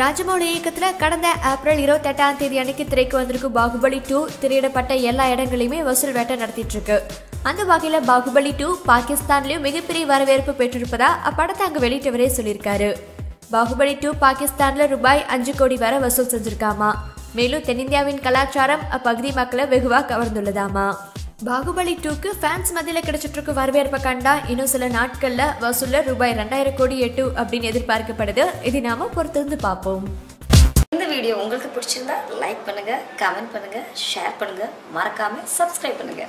Rajamouli Kathra கடந்த April 28ஆம் தேதி அன்னைக்கு திரைக்கு வந்திருக்கும் பாகுபலி 2 திரையிடப்பட்ட எல்லா இடங்களிலுமே வசூல் வேட்டை நடத்திட்டு இருக்கு. அந்த வகையில பாகுபலி 2 பாகிஸ்தான்லயும் மிகப்பெரிய வரவேற்பு பெற்றிருப்பதா அப்படத்தை அங்க வெளியிட்டவரே சொல்லிருக்காரு. பாகுபலி 2 பாகிஸ்தான்ல ரூபாய் 5 கோடி வரை வசூல் செஞ்சிருக்காமா. மேலும் தென்னிந்தியாவின் கலாச்சாரம் அப்பகுதி மக்களை வெகுவா கவர்ந்துள்ளதாமா. பாகுபலி 2க்கு ஃபேன்ஸ் மத்தியில கிடைச்சிட்டு இருக்க வரவேற்பை கண்டா இன்னும் சில நாட்கள்ல வசூல்ல ரூபாய் 2000 கோடி எட்டும் அப்படின்னு எதிர்பார்க்கப்படுது. இது நாம பொறுத்திருந்து பார்ப்போம். இந்த வீடியோ உங்களுக்கு பிடிச்சிருந்தா லைக் பண்ணுங்க, கமெண்ட் பண்ணுங்க, ஷேர் பண்ணுங்க, மறக்காம சப்ஸ்கிரைப் பண்ணுங்க.